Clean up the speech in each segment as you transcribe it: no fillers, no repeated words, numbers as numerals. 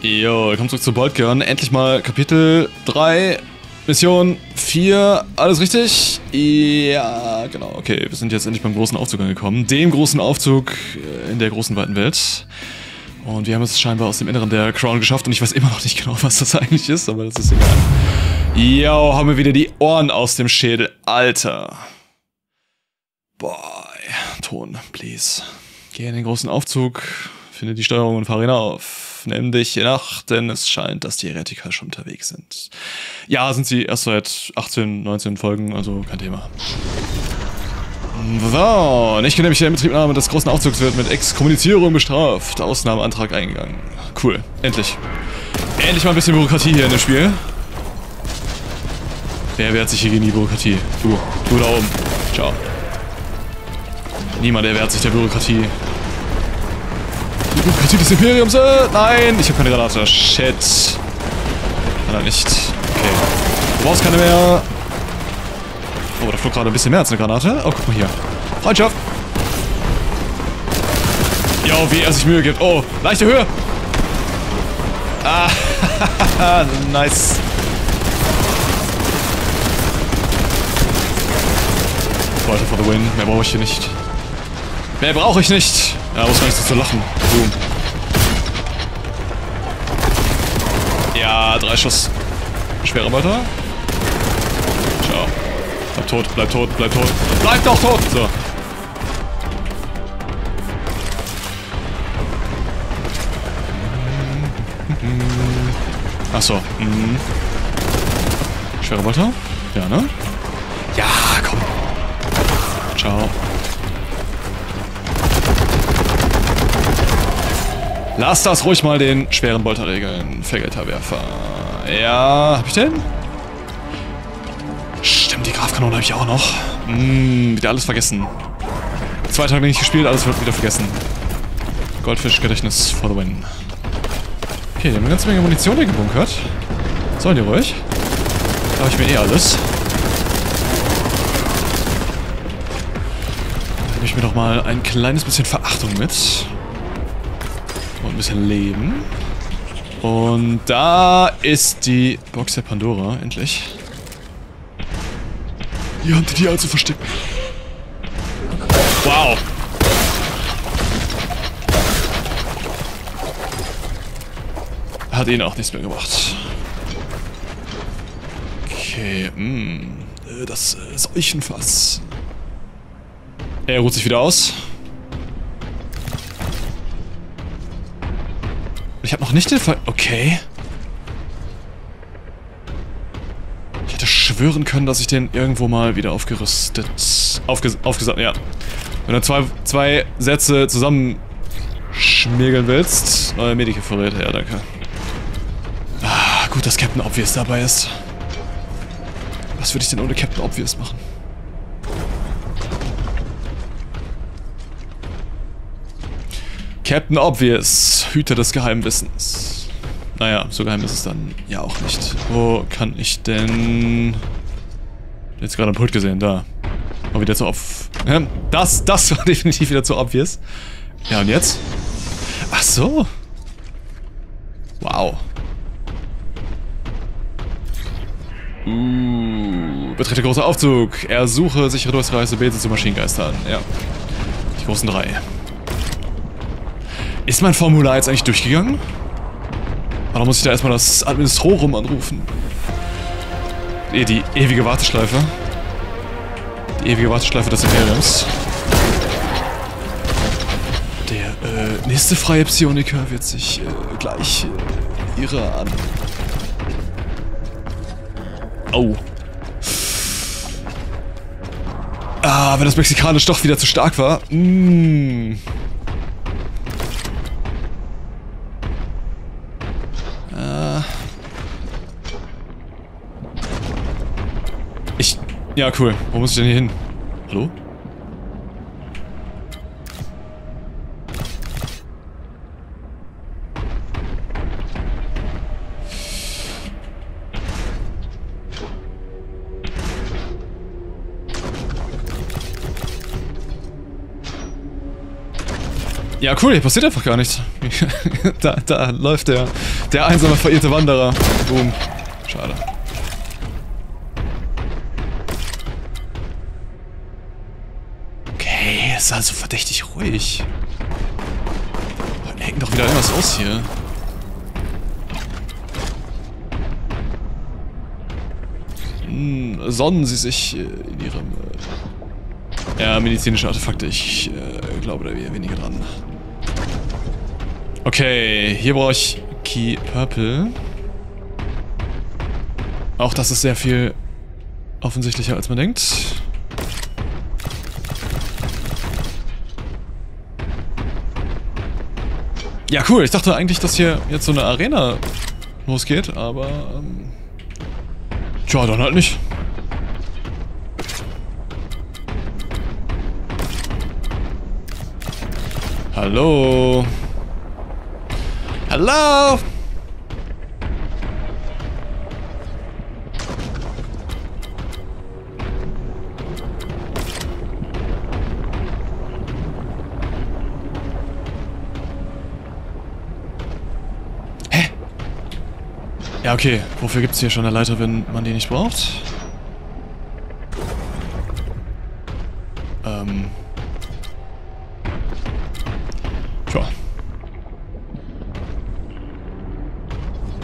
Jo, willkommen zurück zu Boltgun. Endlich mal Kapitel 3, Mission 4, alles richtig? Ja, genau, okay, wir sind jetzt endlich beim großen Aufzug angekommen. Dem großen Aufzug in der großen weiten Welt. Und wir haben es scheinbar aus dem Inneren der Crown geschafft und ich weiß immer noch nicht genau, was das eigentlich ist, aber das ist egal. Jo, haben wir wieder die Ohren aus dem Schädel, Alter. Boy, Ton, please. Geh in den großen Aufzug, finde die Steuerung und fahr ihn auf. Nimm dich in Acht, denn es scheint, dass die Retiker schon unterwegs sind. Ja, sind sie erst seit 18, 19 Folgen, also kein Thema. So, und ich kenne nämlich der Inbetriebnahme des großen Aufzugs wird mit Exkommunizierung bestraft. Ausnahmeantrag eingegangen. Cool, endlich. Endlich mal ein bisschen Bürokratie hier in dem Spiel. Wer wehrt sich hier gegen die Bürokratie? Du da oben. Ciao. Niemand erwehrt sich der Bürokratie. Die Bürokratie des Imperiums! Nein! Ich habe keine Granate. Shit. Leider nicht. Okay. Du brauchst keine mehr. Oh, da flog gerade ein bisschen mehr als eine Granate. Oh, guck mal hier. Freundschaft! Jo, wie er sich Mühe gibt. Oh, leichte Höhe! Ah, nice. Leute, for the win. Mehr brauche ich hier nicht. Mehr brauche ich nicht! Da muss man nicht so zu lachen. Boom. Ja, 3 Schuss. Schwere Mörder. Ciao. Bleib tot, bleib tot, bleib tot. Bleib doch tot! So. Achso. Mhm. Schwere Mörder? Ja, ne? Ja, komm. Ciao. Lass das ruhig mal den schweren Bolter regeln. Vergelterwerfer. Ja, hab ich den? Stimmt, die Grafkanone habe ich auch noch. Wieder alles vergessen. 2 Tage nicht gespielt, alles wird wieder vergessen. Goldfisch-Gedächtnis for the win. Okay, die haben eine ganze Menge Munition hier gebunkert. Sollen die ruhig? Da habe ich mir eh alles. Da nehme ich mir doch mal ein kleines bisschen Verachtung mit. Und ein bisschen Leben. Und da ist die Box der Pandora, endlich. Hier haben die also versteckt. Wow. Hat ihnen auch nichts mehr gemacht. Okay, das Seuchenfass. Er ruht sich wieder aus. Ich habe noch nicht den Fall. Okay. Ich hätte schwören können, dass ich den irgendwo mal wieder aufgerüstet. Aufgesammelt, ja. Wenn du zwei Sätze zusammenschmirgeln willst. Neue Medik-Verräter, ja, danke. Ah, gut, dass Captain Obvious dabei ist. Was würde ich denn ohne Captain Obvious machen? Captain Obvious, Hüter des Geheimwissens. Naja, so geheim ist es dann ja auch nicht. Wo kann ich denn... Jetzt gerade am Pult gesehen, da. Mal wieder zu obvious. Das war definitiv wieder zu obvious. Ja, und jetzt? Ach so. Wow. Betrete großer Aufzug. Ersuche sichere Durchreise, bete zu Maschinengeistern. Ja. Die großen 3. Ist mein Formular jetzt eigentlich durchgegangen? Oder muss ich da erstmal das Administrorum anrufen? Die ewige Warteschleife. Die ewige Warteschleife des Imperiums. Der nächste freie Psioniker wird sich gleich ihrer an... Oh. Ah, wenn das Mexikanisch doch wieder zu stark war. Ja, cool. Wo muss ich denn hier hin? Hallo? Ja, cool, hier passiert einfach gar nichts. Da läuft der einsame, verirrte Wanderer. Boom. Schade. Okay, ist also verdächtig ruhig. Da hängt doch wieder irgendwas aus hier. Sonnen sie sich in ihrem... Ja, medizinische Artefakte. Ich glaube, da wäre weniger dran. Okay, hier brauche ich Key Purple. Auch das ist sehr viel offensichtlicher, als man denkt. Ja, cool. Ich dachte eigentlich, dass hier jetzt so eine Arena losgeht, aber... Tja, dann halt nicht. Hallo. Hallo. Hä? Ja, okay. Wofür gibt's hier schon eine Leiter, wenn man die nicht braucht?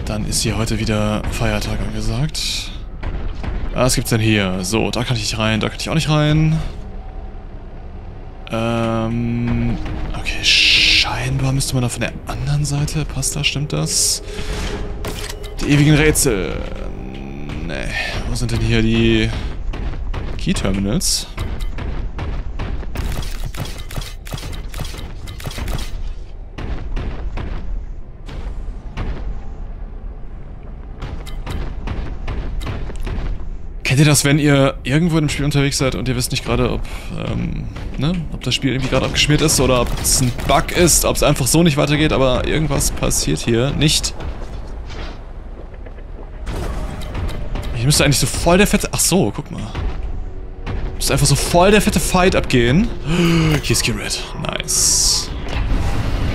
Dann ist hier heute wieder Feiertag angesagt. Was gibt's denn hier? So, da kann ich nicht rein, da kann ich auch nicht rein. Okay, scheinbar müsste man da von der anderen Seite. Passt da, stimmt das? Die ewigen Rätsel. Nee, wo sind denn hier die Key-Terminals? Kennt ihr das, wenn ihr irgendwo in einem Spiel unterwegs seid und ihr wisst nicht gerade, ob das Spiel irgendwie gerade abgeschmiert ist oder ob es ein Bug ist, ob es einfach so nicht weitergeht, aber irgendwas passiert hier nicht. Hier müsste eigentlich so voll der fette... Ach so, guck mal. Müsste einfach so voll der fette Fight abgehen. Hier ist Gerrit. Nice.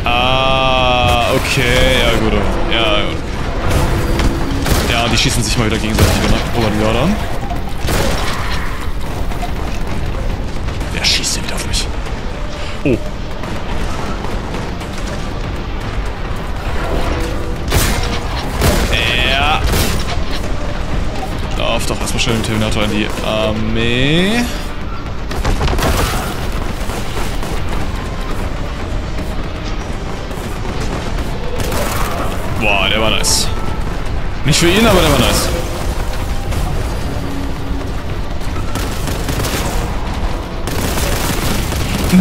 Ah, okay. Ja, gut. Ja, gut. Ja, die schießen sich mal wieder gegenseitig über den Jordan. Wer schießt denn wieder auf mich? Oh. Ja. Lauf doch erstmal schnell den Terminator in die Armee. Boah, der war nice. Nicht für ihn, aber der war nice.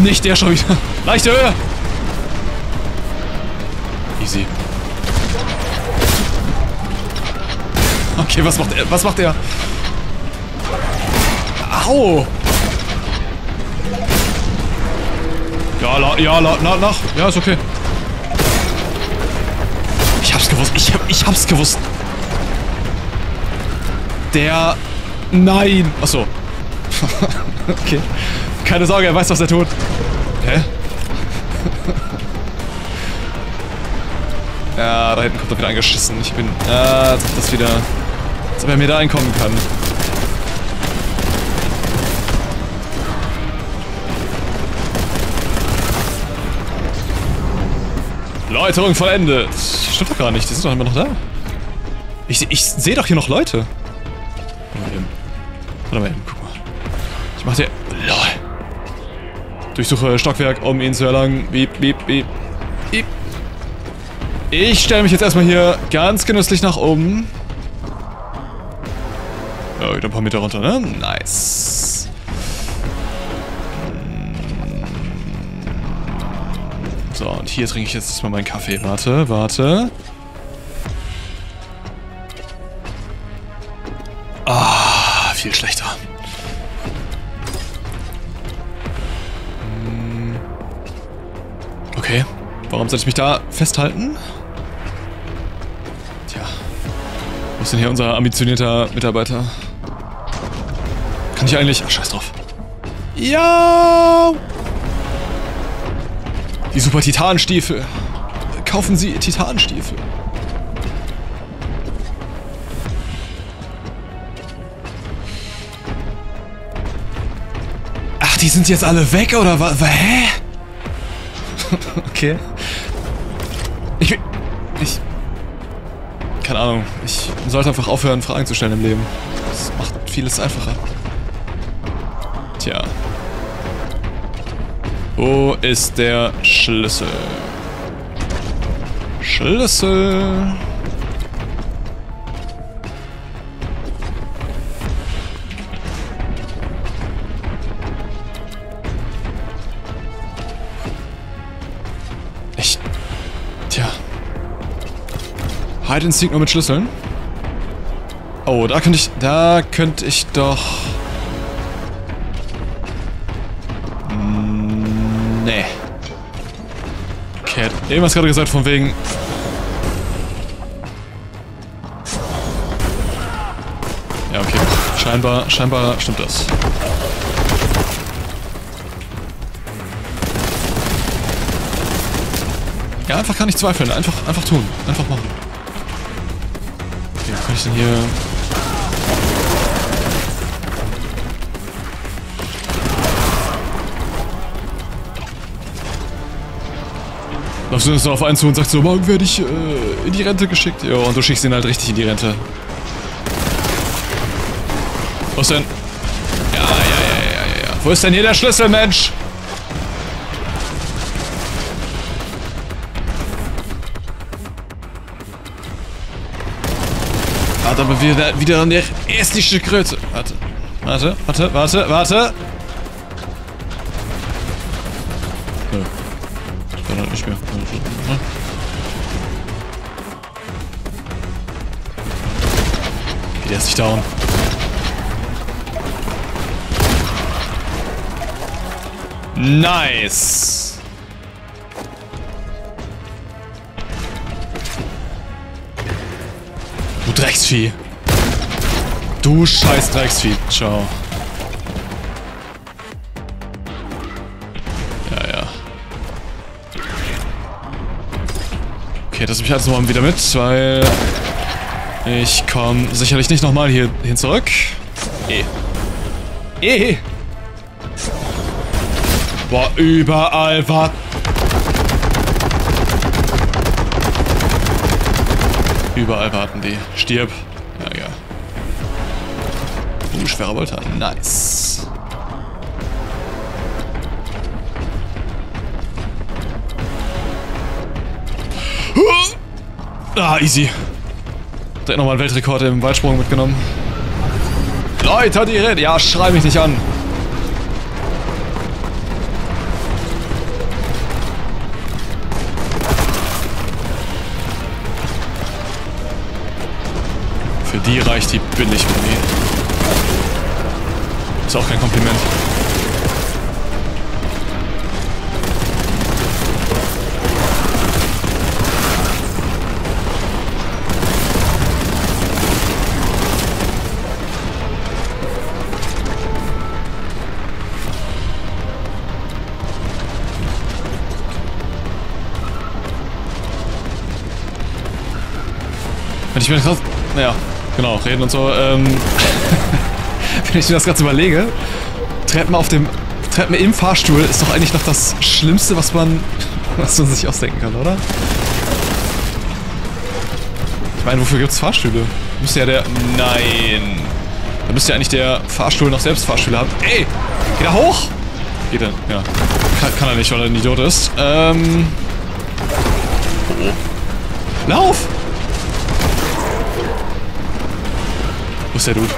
Nicht der schon wieder. Leichte Höhe. Easy. Okay, was macht er? Was macht er? Au! Ja, ja, ist okay. Ich hab's gewusst. Ich hab's gewusst. Der... Nein! Achso. Okay. Keine Sorge, er weiß, was er tut. Hä? Ja, da hinten kommt er wieder angeschissen. Ich bin... das wieder... Als ob er mir da einkommen kann. Läuterung vollendet. Stimmt doch gar nicht. Die sind doch immer noch da. Ich sehe doch hier noch Leute. Warte mal eben, guck mal. Ich mach dir... LOL. Durchsuche Stockwerk, um ihn zu erlangen. Beep, beep, beep, beep. Ich stelle mich jetzt erstmal hier ganz genüsslich nach oben. Ja, wieder ein paar Meter runter, ne? Nice. So, und hier trinke ich jetzt erstmal meinen Kaffee. Warte, warte. Viel schlechter. Okay. Warum sollte ich mich da festhalten? Tja. Wo ist denn hier unser ambitionierter Mitarbeiter? Kann ich eigentlich... Ach, scheiß drauf. Ja! Die super Titanstiefel. Kaufen Sie Titanstiefel. Ach, die sind jetzt alle weg, oder was? Hä? Okay. Keine Ahnung. Ich sollte einfach aufhören, Fragen zu stellen im Leben. Das macht vieles einfacher. Tja. Wo ist der Schlüssel? Schlüssel! Echt? Tja. Hide and Seek nur mit Schlüsseln? Oh, da könnte ich... Da könnte ich doch... Nee. Okay, hat irgendwas gerade gesagt von wegen... Ja, okay. Scheinbar stimmt das. Ja, einfach kann ich zweifeln. Einfach tun. Einfach machen. Okay, was kann ich denn hier... Laufst du jetzt noch auf einen zu und sagst so, morgen werde ich in die Rente geschickt. Ja, und du schickst ihn halt richtig in die Rente. Was denn? Ja. Wo ist denn hier der Schlüssel, Mensch? Warte, aber wieder an der estnische Kröte. Warte. Der ist nicht down. Nice. Du Drecksvieh. Du scheiß Drecksvieh. Ciao. Ja. Okay, das nehme ich jetzt mal wieder mit, weil... Ich komme sicherlich nicht nochmal hier hin zurück. Boah, überall war... Überall warten die. Stirb. Ja. Schwerer Bolter. Nice. Easy. Direkt nochmal einen Weltrekord im Weitsprung mitgenommen. Leute, die Rede! Ja, schrei mich nicht an! Für die reicht die Billigmuni. Ist auch kein Kompliment. Ich bin krass. Naja, genau, reden und so. Wenn ich mir das gerade überlege, Treppen im Fahrstuhl ist doch eigentlich noch das Schlimmste, was man sich ausdenken kann, oder? Ich meine, wofür gibt's Fahrstühle? Müsste ja der. Nein! Da müsste ja eigentlich der Fahrstuhl noch selbst Fahrstühle haben. Ey! Geh da hoch! Geht denn? Ja. Kann er nicht, weil er ein Idiot ist. Oh. Lauf! Wo ist der Dude?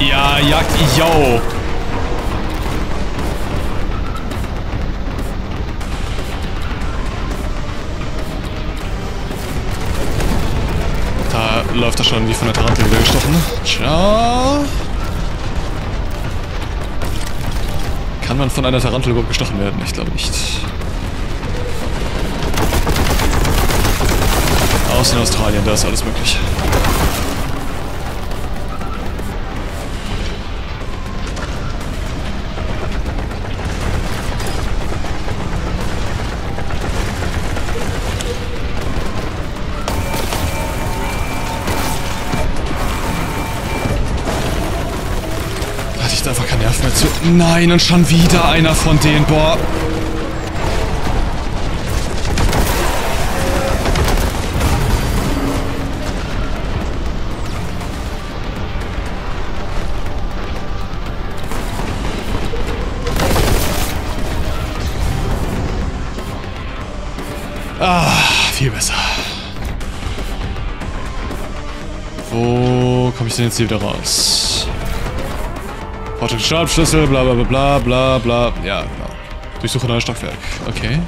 Ja, jagt yo. Da läuft er schon wie von der Tarantel wieder gestochen. Ciao. Kann man von einer Tarantel überhaupt gestochen werden? Ich glaube nicht. Außer in Australien, da ist alles möglich. kriegst einfach keine Nerven mehr zu. Nein, und schon wieder einer von denen. Boah. Ah, viel besser. Wo komme ich denn jetzt hier wieder raus? Portal Stabschlüssel, bla bla bla bla bla. Ja, genau. Durchsuche neues Stockwerk. Okay.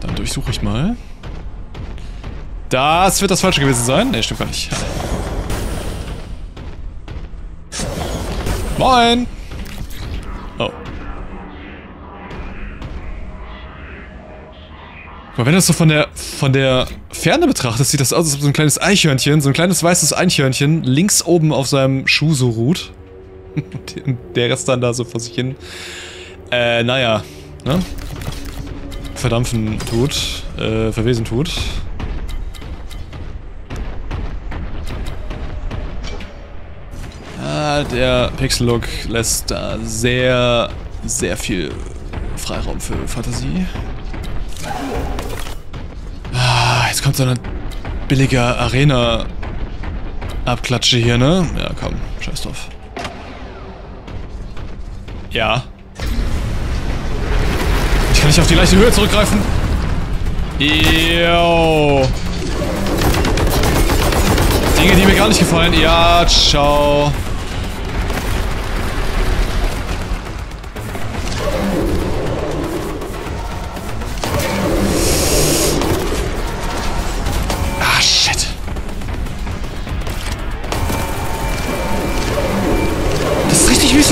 Dann durchsuche ich mal. Das wird das Falsche gewesen sein. Ne, stimmt gar nicht. Moin! Aber wenn du das so von der Ferne betrachtest, sieht das aus, als ob so ein kleines Eichhörnchen, so ein kleines weißes Eichhörnchen links oben auf seinem Schuh so ruht. Und der Rest dann da so vor sich hin. Naja, ne? Verdampfen tut, verwesen tut. Ah, der Pixel-Look lässt da sehr, sehr viel Freiraum für Fantasie. Jetzt kommt so eine billige Arena-Abklatsche hier, ne? Ja, komm, scheiß drauf. Ja. Ich kann nicht auf die leichte Höhe zurückgreifen. Yo. Dinge, die mir gar nicht gefallen. Ja, ciao.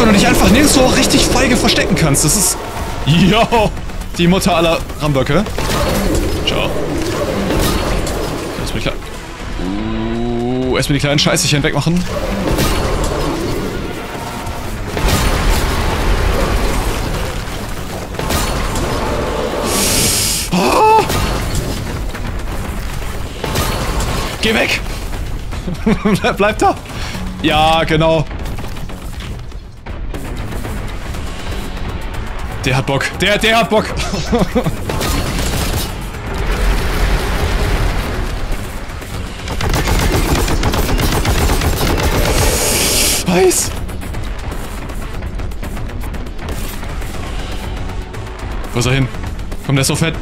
Wenn du dich einfach nirgendwo richtig feige verstecken kannst. Das ist... Yo! Die Mutter aller Ramblöcke. Ciao. Erstmal die kleinen... erstmal die kleinen Scheißchen wegmachen. Oh! Geh weg! Bleib da! Ja, genau. Der hat Bock. Der hat Bock. Weiß. Wo ist er hin? Komm, der ist so fett.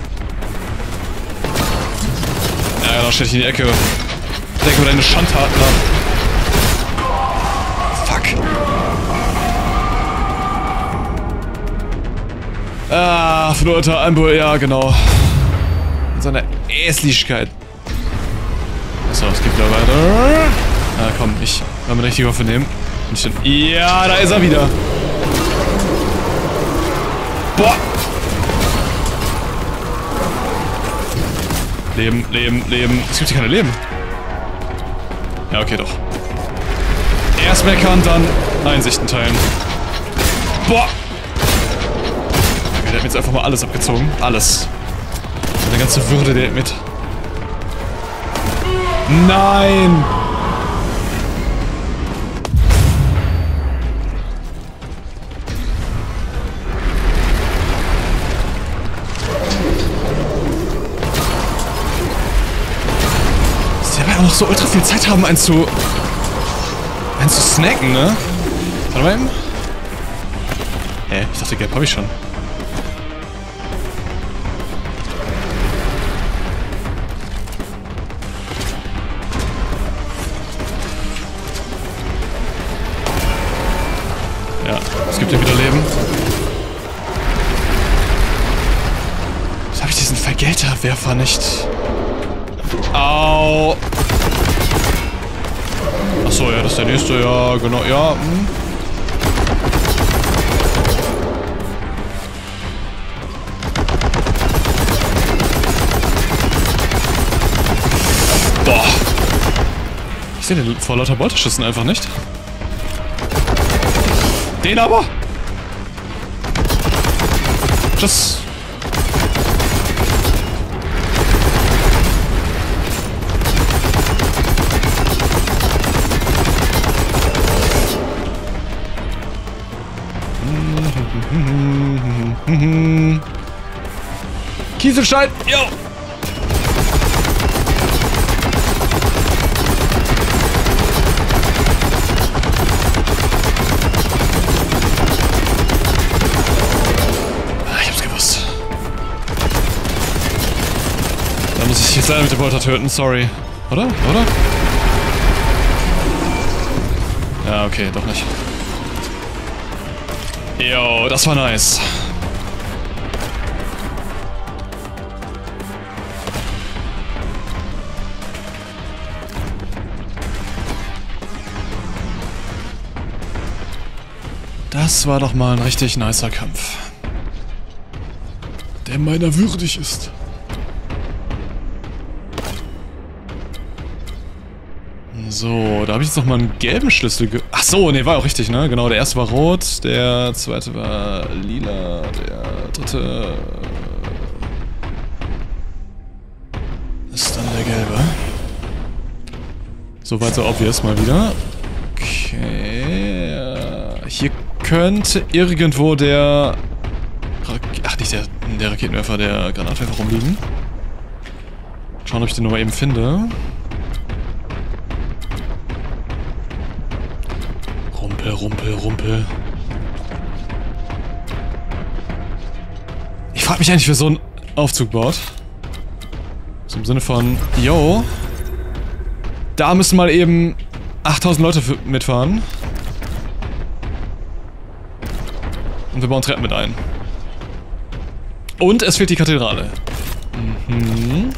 Ja, da stell dich in die Ecke. Denk über deine Schandtaten nach. Fuck. Ah, verlorter Einbruch, ja genau. Mit seiner Esslichkeit. Achso, es geht wieder weiter. Na komm, ich will mir richtig Waffe nehmen. Ja, da ist er wieder. Boah! Leben, Leben, Leben. Es gibt hier keine Leben. Ja, okay, doch. Erst meckern, dann Einsichten teilen. Boah! Der hat mir jetzt einfach mal alles abgezogen. Alles. Seine ganze Würde, der mit. Nein! Sie werden ja noch so ultra viel Zeit haben, einen zu snacken, ne? Warte mal eben. Hä? Ich dachte, Gelb habe ich schon. Es gibt ja wieder Leben. Jetzt habe ich diesen Vergelterwerfer nicht. Au! Achso, ja, das ist der nächste. Ja, genau. Ja. Hm. Boah! Ich sehe den vor lauter Beuteschüssen einfach nicht. Den aber! Tschüss! Kieselstein! Jo! Ich hab's gewusst. Da muss ich jetzt leider mit dem Bolter töten, sorry. Oder? Oder? Ja, okay, doch nicht. Jo, das war nice. Das war doch mal ein richtig nicer Kampf. Der meiner würdig ist. So, da habe ich jetzt nochmal einen gelben Schlüssel ge... Ach so, ne, war auch richtig, ne? Genau, der erste war rot, der zweite war lila, der dritte... ist dann der gelbe. Soweit so obvious mal wieder. Okay... Hier könnte irgendwo der... Ach, nicht der Raketenwerfer, der Granatwerfer rumliegen. Schauen, ob ich den nochmal eben finde. Rumpel, rumpel. Ich frage mich eigentlich, wer so einen Aufzug baut. So im Sinne von, yo, da müssen mal eben 8000 Leute mitfahren. Und wir bauen Treppen mit ein. Und es fehlt die Kathedrale. Mhm.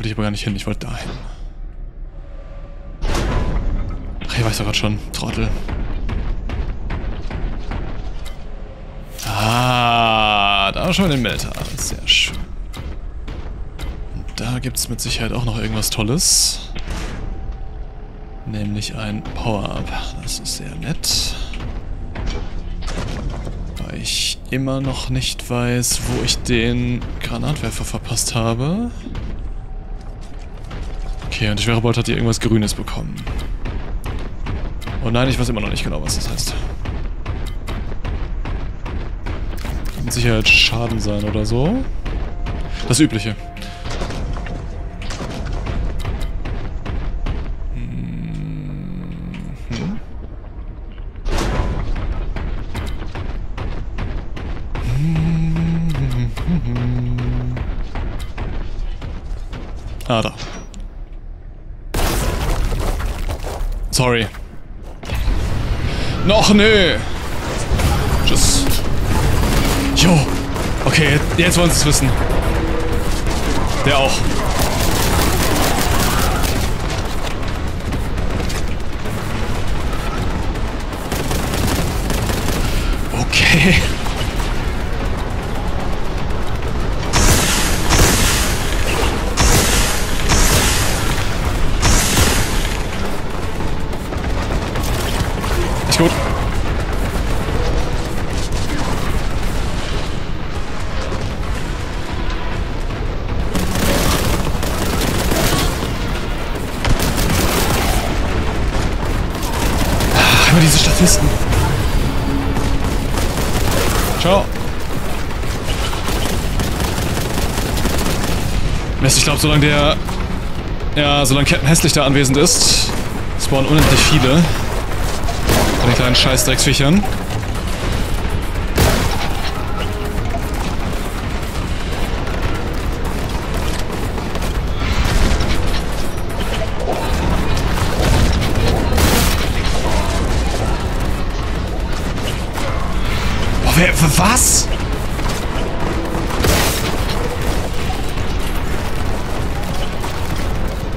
Ich aber gar nicht hin, ich wollte da hin. Ach, hier war ich doch gerade schon, Trottel. Ah, da schon den Meltar, sehr schön. Und da gibt es mit Sicherheit auch noch irgendwas Tolles. Nämlich ein Power-Up, das ist sehr nett. Weil ich immer noch nicht weiß, wo ich den Granatwerfer verpasst habe. Okay, und der schwere Bolt hat hier irgendwas Grünes bekommen. Oh nein, ich weiß immer noch nicht genau, was das heißt. Mit Sicherheit Schaden sein oder so. Das Übliche. Ah, da. Sorry. Noch nö. Tschüss. Jo. Okay, jetzt wollen sie es wissen. Der auch. Okay. Gut. Ach, immer diese Statisten. Ciao. Mist, ich glaube, solange der... Ja, solange Captain Hässlich da anwesend ist, spawnen unendlich viele. Den kleinen Scheißdrecksviechern. Boah, wer... Was?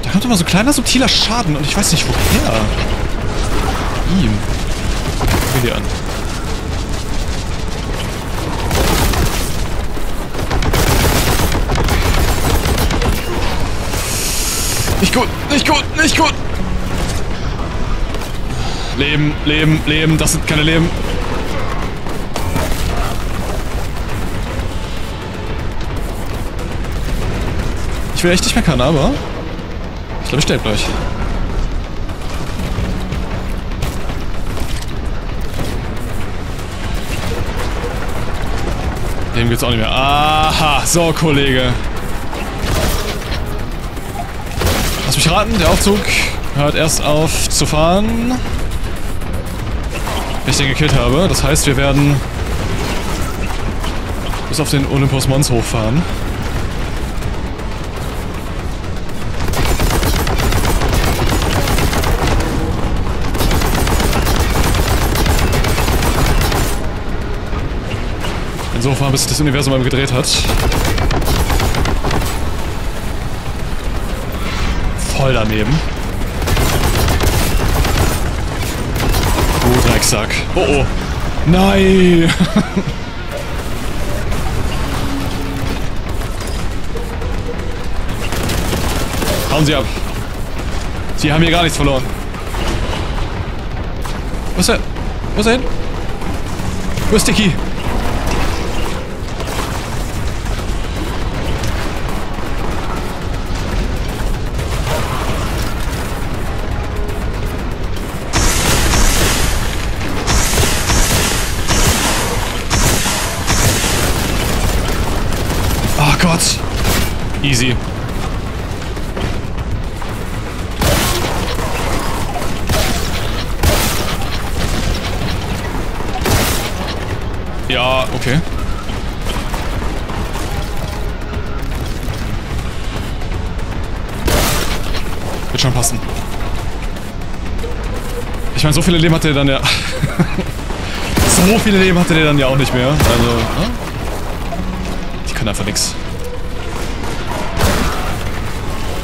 Da kommt immer so kleiner, subtiler Schaden und ich weiß nicht woher. Ihm. Hier an. Nicht gut, nicht gut, nicht gut! Leben, Leben, Leben, das sind keine Leben. Ich will echt nicht meckern, aber ich glaube, ich sterbe gleich. Dem geht's auch nicht mehr. Aha, so, Kollege. Lass mich raten, der Aufzug hört erst auf zu fahren, wenn ich den gekillt habe. Das heißt, wir werden bis auf den Olympus Monshof fahren. Insofern, bis sich das Universum einmal gedreht hat. Voll daneben. Oh, Drecksack. Oh, oh. Nein! Hauen Sie ab. Sie haben hier gar nichts verloren. Wo ist er? Wo ist er hin? Wo ist der Key? Easy. Ja, okay. Wird schon passen. Ich meine, so viele Leben hatte der dann ja... so viele Leben hatte der dann ja auch nicht mehr. Also... Die können einfach nichts.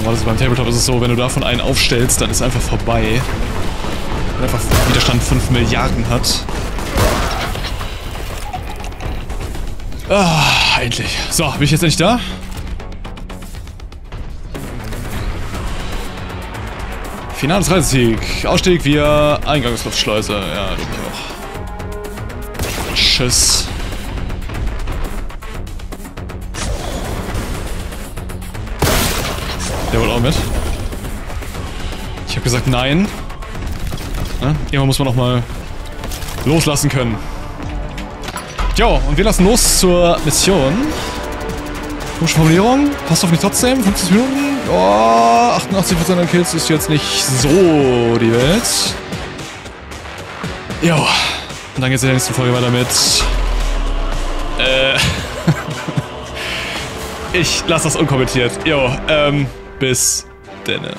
Also beim Tabletop ist es so, wenn du davon einen aufstellst, dann ist einfach vorbei. Wenn einfach Widerstand 5 Milliarden hat. Ah, endlich. So, bin ich jetzt endlich da? Finales Reisesieg. Ausstieg via Eingangsluftschleuse. Ja, den hier auch. Tschüss. Der wollte auch mit. Ich habe gesagt nein. Ne? Irgendwann muss man auch mal loslassen können. Jo, und wir lassen los zur Mission. Komische Formulierung. Passt auf mich trotzdem. 50 Minuten. Oh, 88% der Kills ist jetzt nicht so die Welt. Jo. Und dann geht's in der nächsten Folge weiter mit... Ich lasse das unkommentiert. Jo, bis... Denne.